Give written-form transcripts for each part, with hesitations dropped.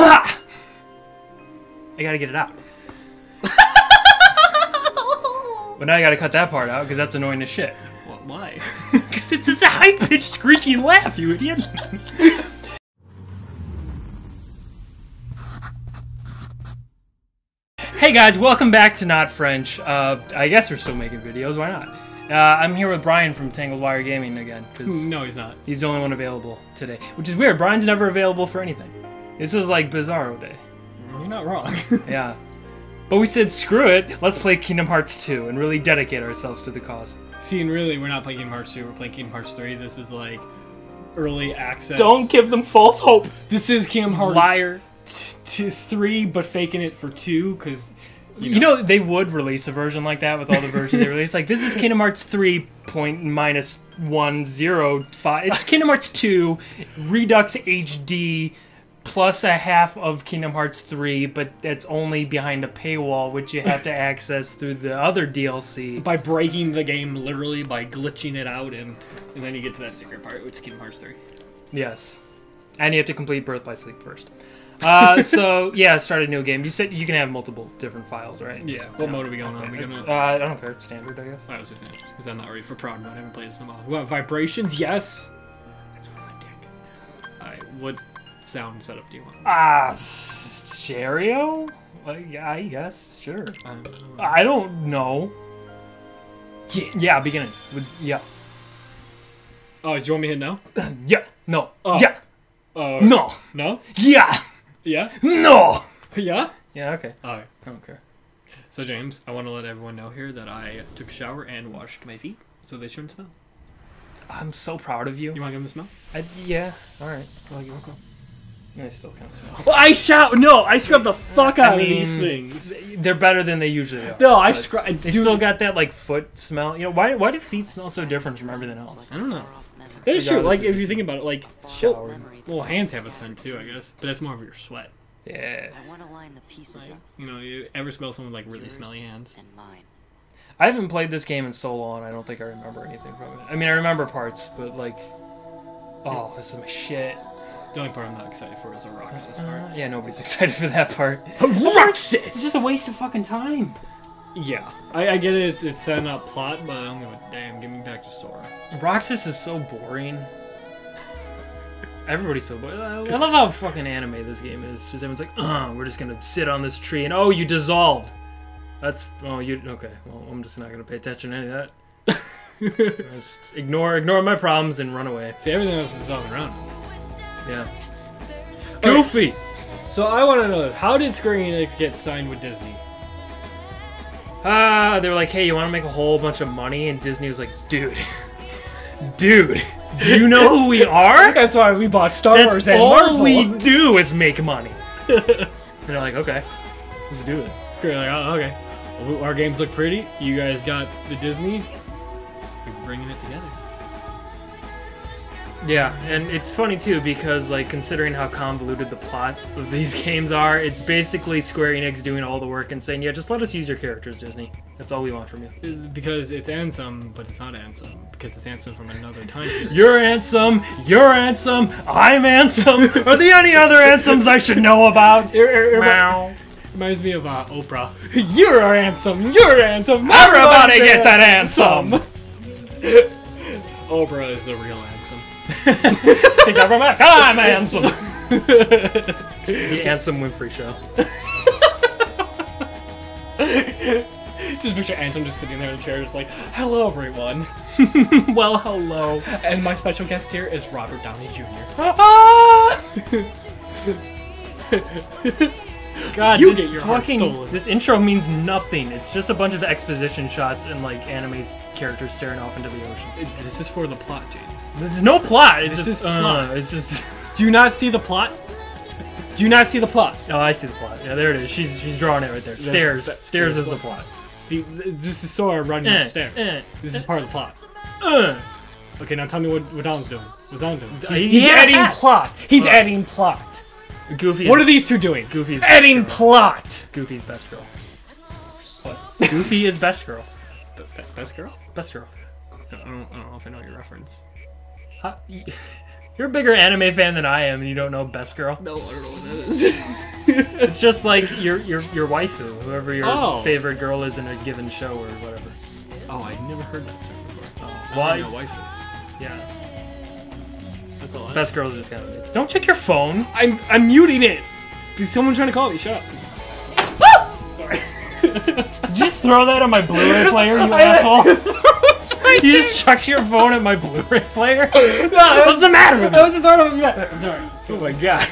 Ha! I gotta get it out. But now I gotta cut that part out because that's annoying as shit. What, why? Because it's a high-pitched, screechy laugh, you idiot. Hey guys, welcome back to Not French. I guess we're still making videos, why not? I'm here with Brian from Tangled Wire Gaming again. Cause no, he's not. He's the only one available today, which is weird. Brian's never available for anything. This is like Bizarro Day. You're not wrong. Yeah. But we said, screw it, let's play Kingdom Hearts 2 and really dedicate ourselves to the cause. See, and really, we're not playing Kingdom Hearts 2, we're playing Kingdom Hearts 3. This is like early access. Don't give them false hope. This is Kingdom Hearts. Liar. To 3, but faking it for 2, because you know they would release a version like that with all the versions they release. Like, this is Kingdom Hearts 3.-105. It's Kingdom Hearts 2 Redux HD plus a half of Kingdom Hearts 3, but that's only behind a paywall, which you have to access through the other DLC by breaking the game, literally by glitching it out, and then you get to that secret part, which is Kingdom Hearts 3. Yes, and you have to complete Birth by Sleep first. So yeah, start a new game. You said you can have multiple different files, right? Yeah. What mode are we going on? We gonna... I don't care. Standard, I guess. I was just standard because I'm not ready for prog mode. I haven't played this in a while. What, vibrations? Yes. That's for my dick. All right. What sound setup do you want? Stereo? I guess. Sure. I don't know. Yeah. Beginning. Yeah. Oh, do you want me to hit no? Yeah. No. Oh. Yeah. No. No. Yeah. Yeah? No! Yeah? Yeah, okay. Alright. I don't care. So, James, I want to let everyone know here that I took a shower and washed my feet, so they shouldn't smell. I'm so proud of you. You want to give them a smell? Yeah. Alright. I'll give them a smell. I still can't smell. Well, I shout! No! I scrubbed the fuck out of these things. They're better than they usually are. No, I scrubbed. They still got that, like, foot smell. You know, why do feet smell so different from everything else? I don't know. That is true. Like, if you think about it, like, well, hands have a scent too, I guess, but that's more of your sweat. Yeah. I want to line the pieces up. You know, you ever smell someone like really smelly hands? And mine. I haven't played this game in so long. I don't think I remember anything from it. I mean, I remember parts, but like, oh, this is my shit. The only part I'm not excited for is the Roxas part. Yeah, nobody's excited for that part. Roxas! It's just a waste of fucking time. Yeah, I get it. It's setting up plot, but I'm going, damn, give me back to Sora. Roxas is so boring. Everybody's so boring. I love how fucking anime this game is. Just everyone's like, we're just gonna sit on this tree, and oh, you dissolved. That's okay. Well, I'm just not gonna pay attention to any of that. Just ignore my problems and run away. See, everything else is all around. Yeah. Goofy. Right. So I want to know, how did Square Enix get signed with Disney? They were like, hey, you want to make a whole bunch of money? And Disney was like, dude, do you know who we are? That's why we bought Star Wars and Marvel. All we do is make money. And they're like, okay, let's do this. It's great. Like, oh, okay. Well, our games look pretty. You guys got the Disney. We're bringing it together. Yeah, and it's funny too because, like, considering how convoluted the plot of these games are, it's basically Square Enix doing all the work and saying, yeah, just let us use your characters, Disney. That's all we want from you. Because it's Ansem, but it's not Ansem. Because it's Ansem from another time period. You're Ansem, I'm Ansem. Are there any other Ansems I should know about? Wow. Reminds me of Oprah. You're Ansem. Everybody gets an Ansem. Oprah is the real Ansem. Take off my mask. I'm Ansem. The Ansem Winfrey Show. Just picture Ansem just sitting there in the chair, just like, hello everyone. Well, hello. And my special guest here is Robert Downey Jr. God, you get your fucking heart stolen. This intro means nothing. It's just a bunch of exposition shots and, like, anime's characters staring off into the ocean. This is for the plot, James. There's no plot. It's just. Do you not see the plot? Do you not see the plot? Oh, I see the plot. Yeah, there it is. She's drawing it right there. Stairs is the plot. See, this is Sora running upstairs. This is part of the plot. Okay, now tell me what Don's doing. What's Don doing? He's adding plot. He's adding plot. Goofy. What are these two doing? Goofy's adding plot. Goofy's best girl. What? Goofy is best girl. Best girl? Best girl. I don't know if I know your reference. You're a bigger anime fan than I am, and you don't know Best Girl. No, I don't know what that is. It's just like your waifu, whoever your favorite girl is in a given show or whatever. Oh, I never heard that term before. Oh, why? Waifu. Yeah. That's all. Best Girl is just kind of. Don't check your phone. I'm muting it. Is someone trying to call me? Shut up. Sorry. Did you just throw that on my Blu-ray player, you asshole? You just chucked your phone at my Blu-ray player? No, what's the matter with it? That was the sorry. Oh my god.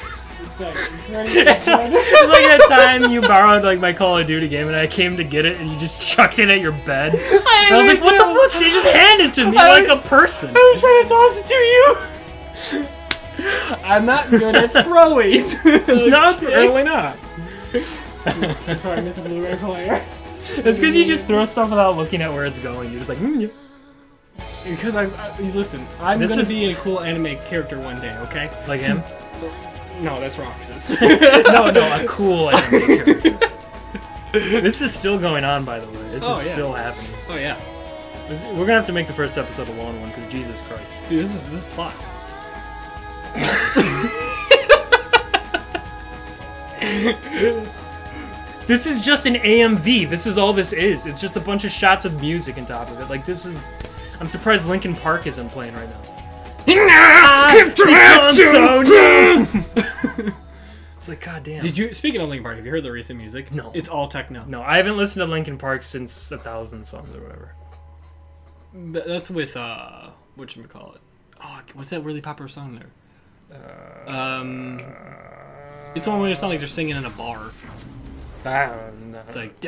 It's like that time you borrowed like my Call of Duty game and I came to get it and you just chucked it at your bed. I was like, what the fuck? They just handed it to me like a person. I was trying to toss it to you. I'm not good at throwing. No, apparently not. I'm sorry, I missed a Blu-ray player. It's because you just throw stuff without looking at where it's going. You're just like, yeah. Because listen, I'm going to be a cool anime character one day, okay? Like him? No, that's Roxas. no, a cool anime character. This is still going on, by the way. This is still happening. Oh, yeah. We're going to have to make the first episode a long one, because Jesus Christ. Dude, this is plot. This is just an AMV. This is all this is. It's just a bunch of shots with music on top of it. Like, this is... I'm surprised Linkin Park isn't playing right now. It's like, goddamn. Did you, speaking of Linkin Park, have you heard the recent music? No. It's all techno. No, I haven't listened to Linkin Park since A Thousand Suns or whatever. That's with, whatchamacallit? Oh, what's that really popular song there? It's one where it's not like they're singing in a bar. I don't know. It's like,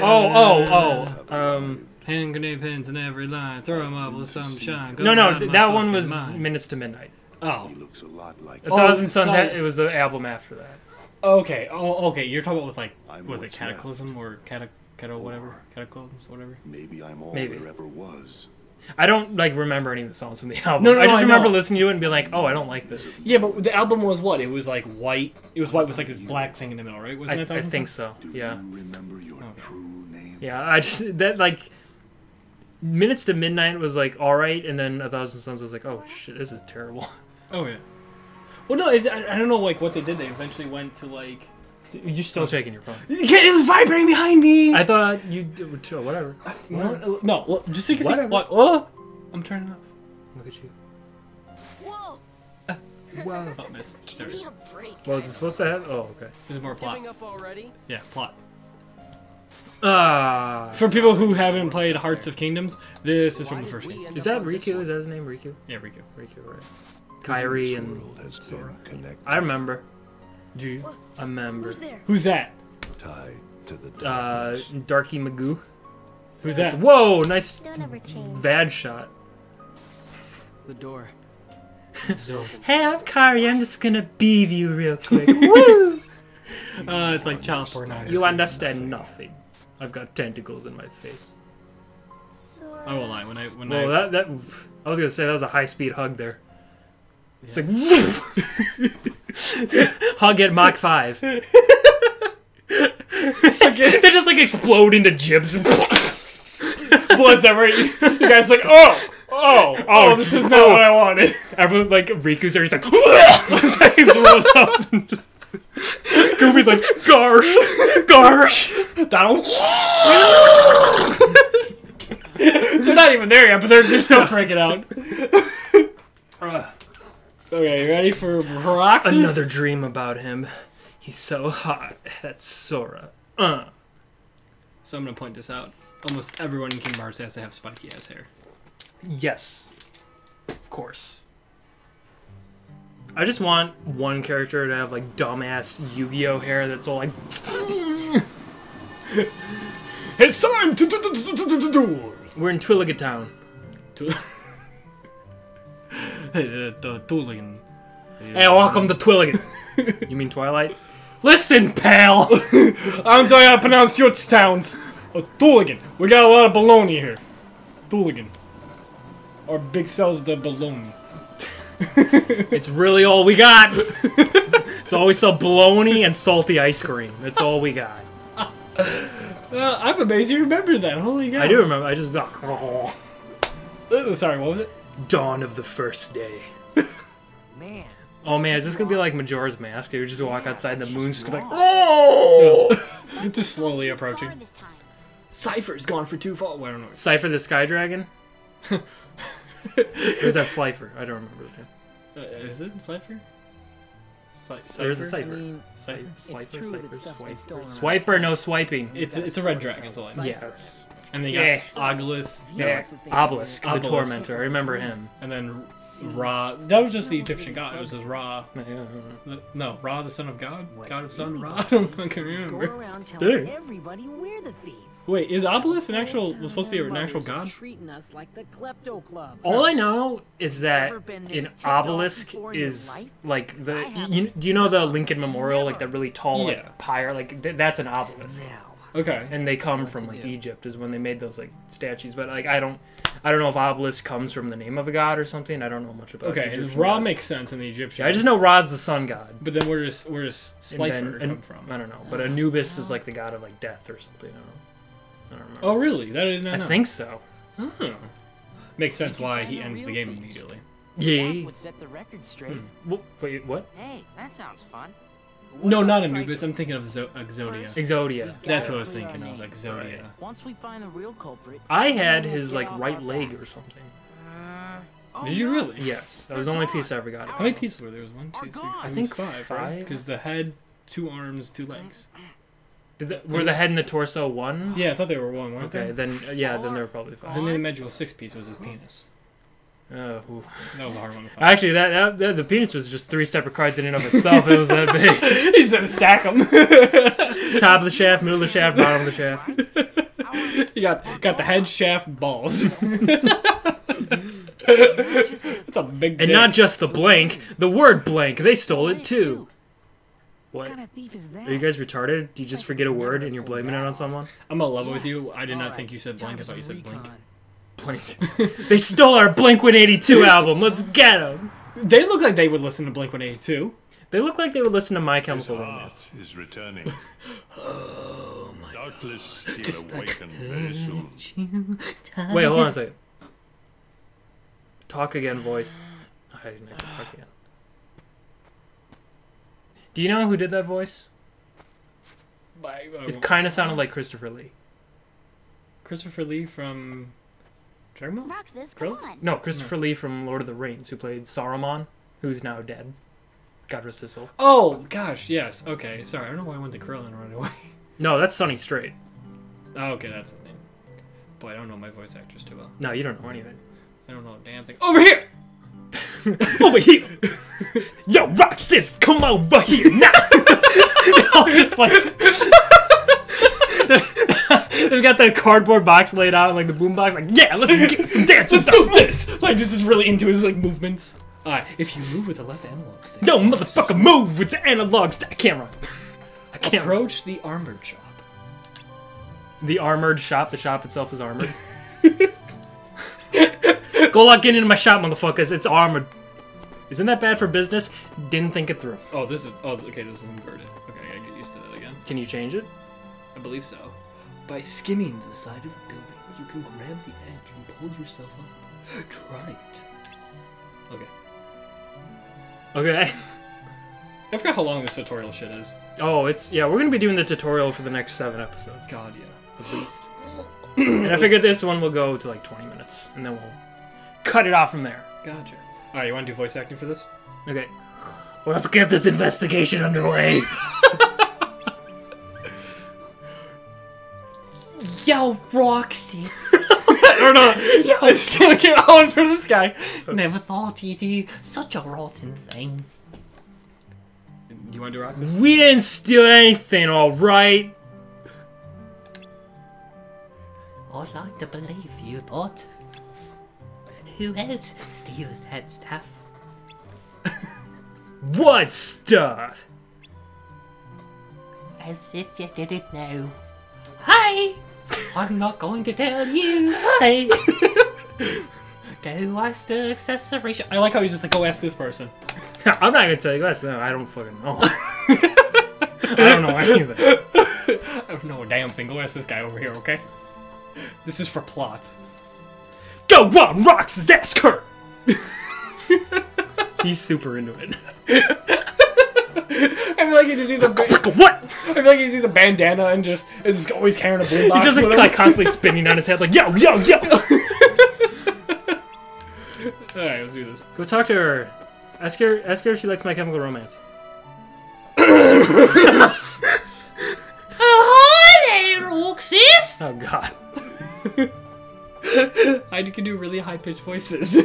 hand grenade pins in every line. Throw them up with some shine. No, that one was Minutes to Midnight. Oh. He looks a lot like A Thousand Suns, it was the album after that. Okay. Oh, okay. You're talking about with like, was it Cataclysm or whatever? Cataclysms, whatever? Maybe I'm all there ever was. I don't like remember any of the songs from the album. No, I just remember listening to it and be like, oh, I don't like this. Yeah, but the album was what? It was like white. It was white with like this black thing in the middle, right? Wasn't it? I think so. Yeah. Do you remember your true name? Yeah, I just, that like... Minutes to Midnight was like alright, and then A Thousand Suns was like, oh shit, this is terrible. Oh yeah. Well, no, I don't know like what they did. They eventually went to like. You're still checking your phone. It was vibrating behind me. I thought you did too. Whatever. No, well, just so you can see. What? Oh, I'm turning up. Look at you. Whoa. Wow. Oh, missed. Give me a break. What was it supposed to have? Oh, okay. This is more plot. Giving up already? Yeah, plot. For people who haven't played Hearts of Kingdoms, this is from the first game. Is that Riku? Is that his name, Riku? Yeah, Riku. Riku, right. Kairi and Sora. I remember. Do you? I remember. Who's that? Tied to the Darky Magoo. Who's that? Whoa, nice bad shot. The door. Hey, I'm Kairi. I'm just gonna beave you real quick. Woo! It's like child pornography. You understand nothing. I've got tentacles in my face. I won't lie. I was gonna say that was a high-speed hug there. Yeah. It's like hug at Mach 5. They just like explode into jibs. Blood's everywhere. You guys like oh, this is not what I wanted. Everyone like Riku's there. He's like, he blows up. And just... Goofy's like, Garsh! Donald. They're not even there yet, but they're still freaking out. Okay, you ready for Roxas? Another dream about him. He's so hot. That's Sora. So I'm gonna point this out. Almost everyone in Kingdom Hearts has to have spiky ass hair. Yes. Of course. I just want one character to have like dumbass Yu-Gi-Oh hair that's all like. It's time to do. We're in Twilight Town. Hey, welcome to Twilight. You mean Twilight? Listen, pal. I'm trying how to pronounce your towns. Twilight. We got a lot of baloney here. Twilight. Our big sells the baloney. It's really all we got. It's always a bologna and salty ice cream. That's all we got. I'm amazed you remember that. Holy God. I do remember. I just... sorry, what was it? Dawn of the first day. Man. Oh man, is this gonna be like Majora's Mask? You just walk outside, the moon's just gonna be like, oh! Just slowly approaching. Cypher's gone for too far. Well, I don't know. Cypher the Sky Dragon? Or is that Slifer? I don't remember the name. Is it Slifer? There's a Cypher. I mean, Swiper, no swiping. It's a red dragon, that's all I know. Yeah. That's, and they got Obelisk. Yeah. Obelisk, the Tormentor. I remember him. And then Ra. That was just the Egyptian god. It was just Ra. No, Ra, the son of God? God of Sun? Ra? I don't fucking remember. Dude. Wait, is Obelisk an actual... was supposed to be an actual god? All I know is that an obelisk is like the... do you know the Lincoln Memorial? Like that really tall like, pyre? Like, that's an obelisk. Okay. And they come from like Egypt is when they made those like statues, but like I don't know if obelisk comes from the name of a god or something. I don't know much about. Okay, Ra makes sense in the Egyptian. Yeah, I just know Ra's the sun god. But then where does Slifer come from? I don't know. But Anubis is like the god of like death or something. I don't remember. Oh really? That I did not know. I think so. Oh. Makes sense why he ends the game immediately. Yeah. Would set the record straight. Wait, what? Hey, that sounds fun. No, not Anubis. I'm thinking of Exodia. Exodia. That's what I was thinking of, Exodia. Once we find the real culprit, I had his, like, right leg or something. Did you really? Yes. That was the only piece I ever got. How many pieces were there? There was 1, 2, 3, 4, I think 5, right? Because the head, 2 arms, 2 legs. Were the head and the torso 1? Yeah, I thought they were 1, weren't they? Okay, then they were probably 5. Then the magical 6-piece was his penis. Oh, that was a hard one to find. Actually, that the penis was just 3 separate cards in and of itself. It was that big. He said stack them. Top of the shaft, middle of the shaft, bottom of the shaft. You got the head, shaft, balls. That's a big. And not just the blank. The word blank. They stole it too. What? Are you guys retarded? Do you just forget a word and you're blaming it on someone? I'm gonna level with you. I did not think you said blank. I thought you said blink. Blink. They stole our Blink-182 album. Let's get them. They look like they would listen to Blink-182. They look like they would listen to My Chemical Romance. Is returning. Oh my Doubtless God. Just awaken very soon. Wait, hold on a second. Talk again, voice. I didn't have to talk again. Do you know who did that voice? It kind of sounded like Christopher Lee. Christopher Lee from... Roxas, no, Christopher Lee from Lord of the Rings, who played Saruman, who's now dead. God rest his soul. Oh, gosh, yes. Okay, sorry. I don't know why I went to Krillin right away. No, that's Sunny Strait. Oh, okay, that's his name. Boy, I don't know my voice actors too well. No, you don't know anything. I don't know a damn thing. Over here! Over here! Yo, Roxas, come over here now! I'll just like... They've got the cardboard box laid out, and like the boombox. Like, yeah, let's get some dances. Let's do this. Like, just is really into his like movements. If you move with the left analog stick. No, motherfucker, move with the analog stick. I can't run. I can't. Approach the armored shop. The armored shop. The shop itself is armored. Go lock in into my shop, motherfuckers. It's armored. Isn't that bad for business? Didn't think it through. Oh, this is. Oh, okay, this is inverted. Okay, I gotta get used to that again. Can you change it? I believe so. By skimming to the side of the building, you can grab the edge and pull yourself up. Try it. Okay. Okay. I forgot how long this tutorial shit is. Oh, it's... Yeah, we're gonna be doing the tutorial for the next 7 episodes. God, yeah. At least. And I figured this one will go to like 20 minutes, and then we'll cut it off from there. Gotcha. Alright, you wanna do voice acting for this? Okay. Well, let's get this investigation underway. Yo, Roxas. Or no, I still can't hold for this guy. Never thought he'd do such a rotten thing. You want to do Roxas? We didn't steal anything, alright? I'd like to believe you, but... who else steals that stuff? What stuff? As if you didn't know. Hi! I'm not going to tell you. Hi. Go ask the accessory shop. I like how he's just like, go ask this person. I'm not gonna tell you guys. No, I don't fucking know. I don't know anything. I don't know a damn thing. Go ask this guy over here, okay? This is for plot. Go on, Roxas, ask her. He's super into it. I feel like he just needs a what? I feel like he just needs a bandana and just is always carrying a boombox. He's just like constantly spinning on his head, like yo yo yo. All right, let's do this. Go talk to her. Ask her if she likes My Chemical Romance. Sis? Oh god. I can do really high-pitched voices.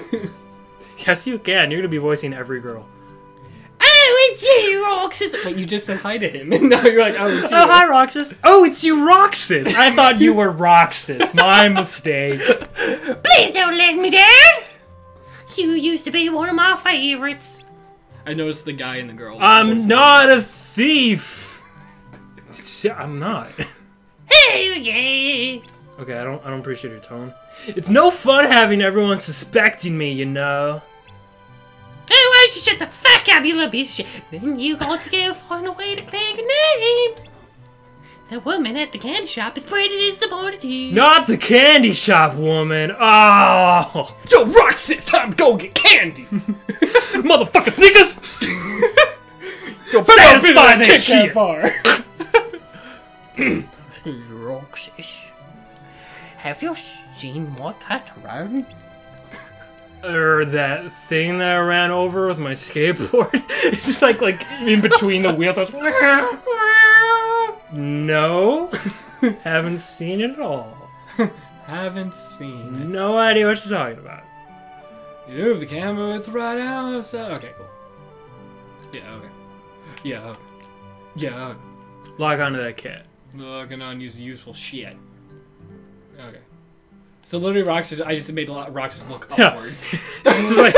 Yes you can, you're gonna be voicing every girl. Oh, it's you, Roxas! Wait, you just said hi to him, and now you're like, oh, it's you. Oh, hi, Roxas. Oh, it's you, Roxas! I thought you were Roxas. My mistake. Please don't let me down! You used to be one of my favorites. I noticed the guy and the girl. I'm not a thief! I'm not. Okay, I don't appreciate your tone. It's no fun having everyone suspecting me, you know. Hey, why don't you shut the fuck up, you little piece of shit? Then you got to go find a way to clear your name. The woman at the candy shop is pretty disappointed you. Not the candy shop woman. Oh, yo, Roxas, time to go get candy. Motherfucker, Snickers. Yo, satisfy that shit. Bar. Roxas, have you seen what that ran? That thing that I ran over with my skateboard? It's just like in between the wheels. I was like, no, haven't seen it at all. Haven't seen it. No idea what you're talking about. You move the camera with the right house. Okay, cool. Yeah, okay. Yeah, okay. Yeah, okay. Log onto that cat. Logging on, use useful shit. Okay. So literally Roxas, I just made Roxas look upwards. It's like,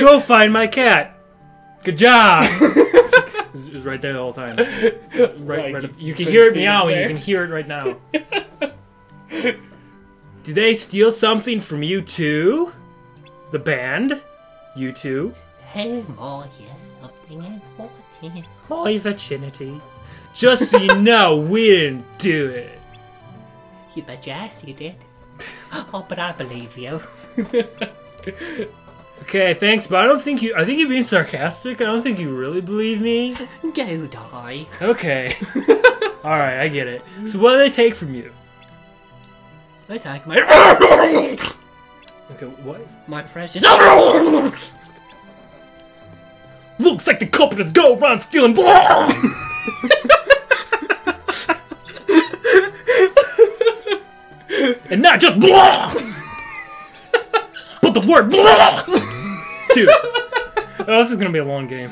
go find my cat. Good job. It was right there the whole time. Right up. You can hear it meowing. You can hear it right now. Do they steal something from you two? The band? You two? Hey, more, here's something important. My virginity. Just so you know, we didn't do it. You bet your ass you did. Oh, but I believe you. Okay, thanks, but I think you're being sarcastic. I don't think you really believe me. Go die. Okay. Alright, I get it. So what do they take from you? They take my... Okay, what? My precious... Looks like the companies go around stealing... And not just blah, but the word blah. Dude, oh, this is gonna be a long game.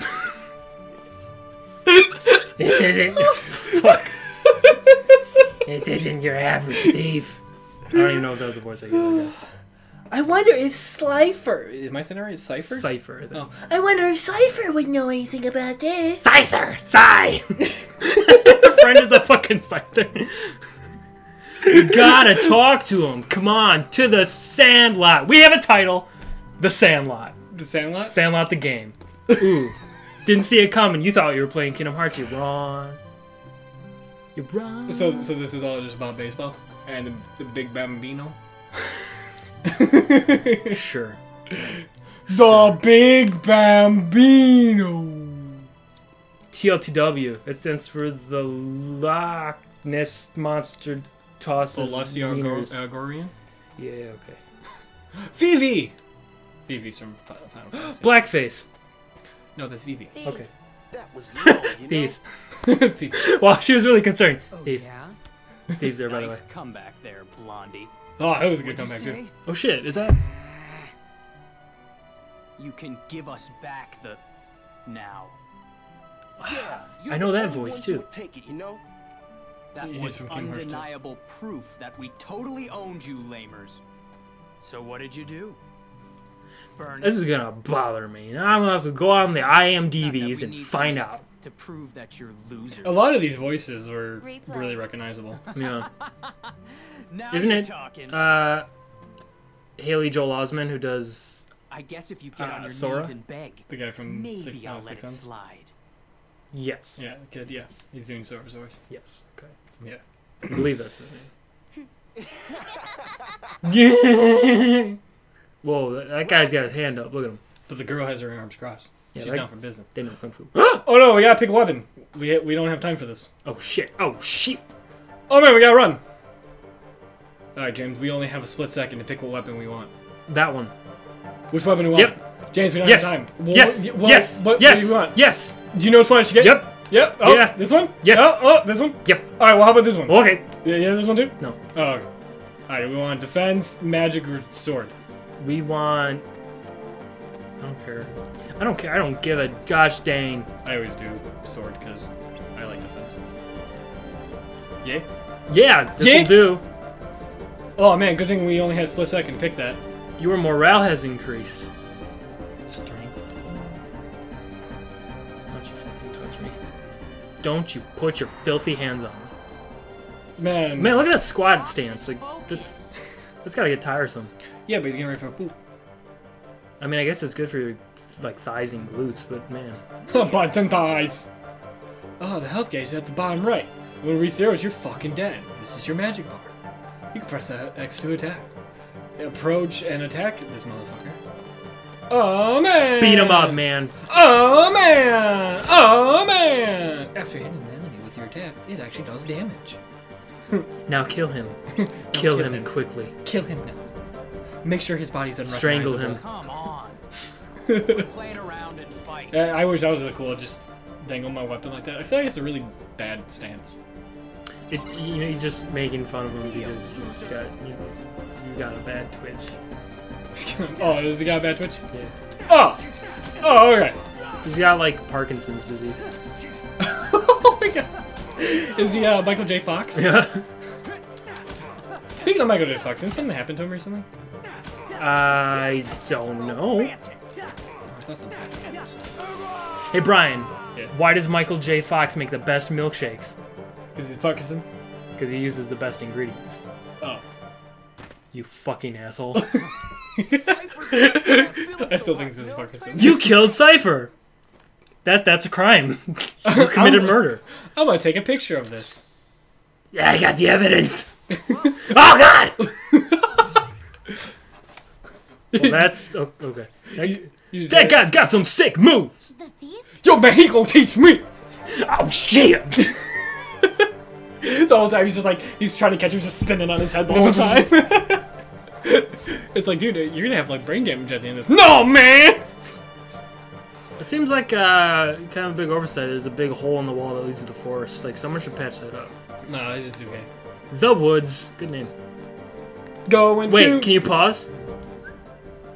This isn't. Fuck. This isn't your average thief. I don't even know if that was a voice I used. I wonder if Slifer. Am I saying it right? Cypher? Cypher. Oh. I wonder if Cypher would know anything about this. Cypher! Sigh! Her friend is a fucking Cypher. You gotta talk to him. Come on, to the Sandlot. We have a title. The Sandlot. The Sandlot? Sandlot the game. Ooh. Didn't see it coming. You thought you were playing Kingdom Hearts. You're wrong. You're wrong. So this is all just about baseball? And the big bambino? Sure. The Big Bambino. TLTW. It stands for the Loch Ness Monster Tosses. Agorian? Yeah, okay. Vivi! Vivi's from Final Fantasy. Blackface. No, that's Vivi. Thieves. Okay. That was low, you Thieves. Thieves. Well, she was really concerned. Oh, Thieves. Yeah? Thieves there, by the way. Nice comeback there, Blondie. Oh, that was a good comeback, too. Oh, shit, is that... You can give us back the... now. Yeah, I know that voice, too. Take it, you know? That was undeniable proof that we totally owned you, lamers. So what did you do? Burn. This is gonna bother me. Now I'm gonna have to go on the IMDb's and find out. To prove that you're losers. A lot of these voices were really recognizable. Yeah. Isn't it Haley Joel Osment who does Sora? The guy from Six Sense? Yes. Yeah, kid, yeah. He's doing Sora's voice. Yes. Okay. Yeah. I believe that's his name. Whoa, that guy's got his hand up. Look at him. But the girl has her arms crossed. Yeah, she's like, down for business. They know kung fu. Oh no, we gotta pick a weapon. We don't have time for this. Oh shit! Oh shit! Oh man, we gotta run. All right, James. We only have a split second to pick what weapon we want. That one. Which weapon do we want? Yep. James, we don't have time. Well, yes. What do you want? Yes. Do you know which one I should get? Yep. Yep. Oh, yeah. This one? Yes. Oh, this one? Yep. All right. Well, how about this one? Okay. Yeah, this one too. No. Oh. Okay. All right. We want defense, magic, or sword. We want. I don't care. I don't care. I don't give a gosh dang. I always do sword because I like defense. Yeah. Yeah. This will do. Oh man, good thing we only had a split second to pick that. Your morale has increased. Strength. Don't you fucking touch me. Don't you put your filthy hands on me. Man. Man, look at that squad stance. Like, that's gotta get tiresome. Yeah, but he's getting ready for a poop. I mean, I guess it's good for your, like, thighs and glutes, but man. Butts and thighs. Oh, the health gauge is at the bottom right. When we reach zero, you're fucking dead. This is your magic bar. You can press that X to attack. Approach and attack this motherfucker. Oh man! Beat him up, man! Oh man! Oh man! After hitting an enemy with your attack, it actually does damage. Now kill him. kill him quickly. Kill him now. Make sure his body's unrecognizable. Strangle him. Come on. Play around and fight. I wish I was really cool. Just dangle my weapon like that. I feel like it's a really bad stance. It, you know, he's just making fun of him because he's got a bad twitch. Oh, has he got a bad twitch? Yeah. Oh! Oh, okay. He's got, like, Parkinson's disease. Oh my god. Is he Michael J. Fox? Yeah. Speaking of Michael J. Fox, didn't something happen to him recently? I don't know. Oh, I thought something happened to him. Hey, Brian. Yeah. Why does Michael J. Fox make the best milkshakes? Because he's Parkinson's? Because he uses the best ingredients. Oh. You fucking asshole. I still think this is Parkinson's. You killed Cypher! That's a crime. You committed murder. I'm gonna take a picture of this. Yeah, I got the evidence! Oh god! Well, that's... Oh, okay. That guy's got some sick moves! The thief? Yo, man, he gonna teach me! Oh, shit! The whole time he's just like, he's trying to catch him, just spinning on his head the whole time. It's like, dude, you're gonna have like brain damage at the end of this. No, man! It seems like kind of a big oversight. There's a big hole in the wall that leads to the forest. Like, someone should patch that up. No, it's okay. The Woods. Good name. Wait, can you pause?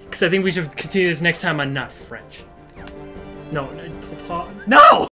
Because I think we should continue this next time on Not French. No! No!